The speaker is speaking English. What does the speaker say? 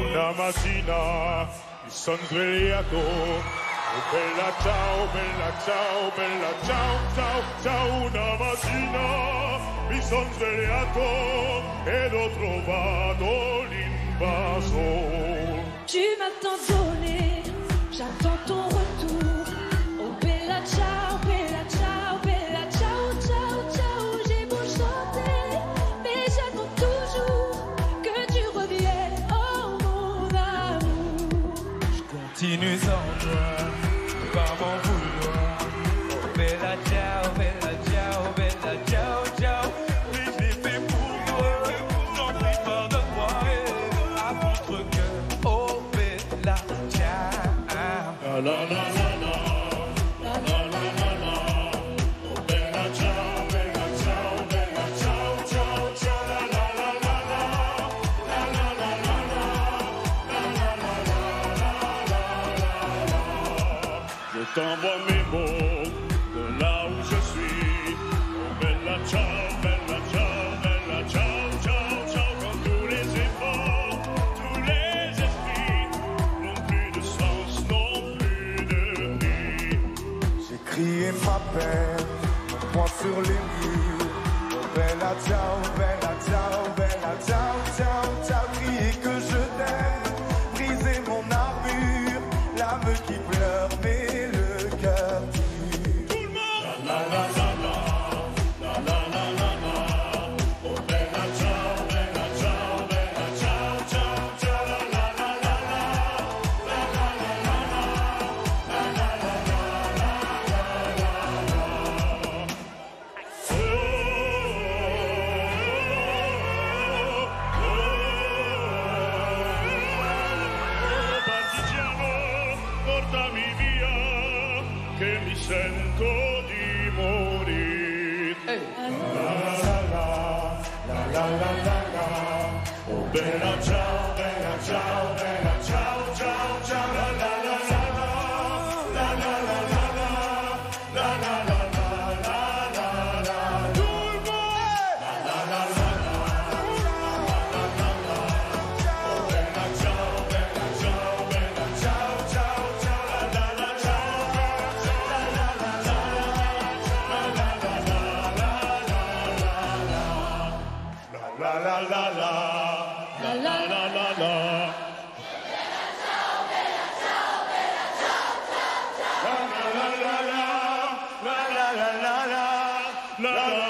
Una mattina mi son svegliato. Oh, bella ciao, bella ciao, bella ciao, ciao, ciao. Una mattina mi son svegliato ed ho trovato l'invaso. Tu m'as tant donné, j'attends ton retour. Oh, bella ciao, bella ciao, bella ciao, ciao, ciao. J'ai beau chanter, mais j'attends toujours que tu reviennes, oh mon amour. Je continue sans toi. Par mon vouloir, oh bella ciao, bella ciao, bella ciao, ciao. Mais je l'ai fait pour toi, j'en prie pardonne-moi. À contre-cœur, oh bella ciao. La la la la la, la la la la la. Oh bella ciao, bella ciao, bella ciao, ciao, ciao. La la la la la, la la la la la, la la la. Je t'envoie mes mots de là où je suis. Oh bella ciao, bella ciao, bella ciao, ciao, ciao. Quand tous les efforts, tous les esprits n'ont plus de sens, n'ont plus de vie. J'ai crié ma peine, mon poing sur les murs. Oh bella ciao, bella ciao, bella ciao, ciao, ciao. Crier que je t'aime, briser mon armure, l'âme qui pleure. Che mi sento di morire. La la la la la la. Oh bella ciao, bella ciao, bella ciao, ciao, ciao. La la la la la, la la la la la, la la la la la la. Turbo. La la la la la, la la la la. Oh bella ciao, bella ciao, bella ciao, ciao, ciao. La la la ciao. La la la la, la la la la la. Bella ciao, bella ciao, bella ciao, ciao, ciao. La la la la, la la la la, la la la la.